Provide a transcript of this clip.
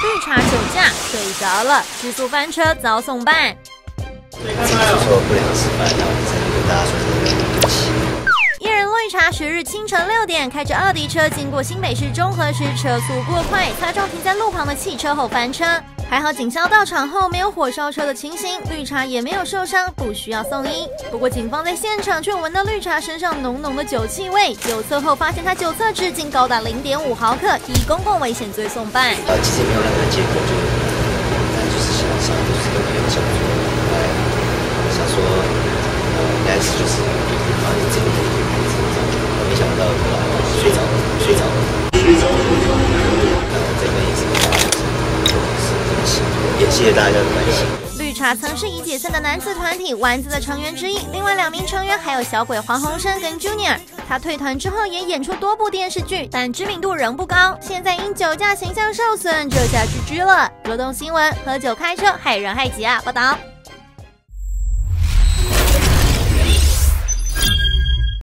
绿茶酒驾，睡着了，失速翻车遭送办。所以看到了，说非常失败，然后才跟大家说对不起。艺人绿茶10日清晨6点开着奥迪车经过新北市中和时，车速过快，擦撞停在路旁的汽车后翻车。还好警消到场后没有火烧车的情形，绿茶也没有受伤，不需要送医。不过警方在现场却闻到绿茶身上浓浓的酒气味，酒测后发现他酒测值竟高达0.5毫克，以公共危险罪送办。其实没有任何结果，就是想上就是跟朋友讲说，想说应该是就是把你这个东西给怎么着，没想到睡着，这个也是。 也谢谢大家的关心。绿茶曾是已解散的男子团体丸子的成员之一，另外2名成员还有小鬼黄鸿升跟 Junior。他退团之后也演出多部电视剧，但知名度仍不高。现在因酒驾形象受损，这下GG了。罗东新闻：喝酒开车害人害己啊！报道。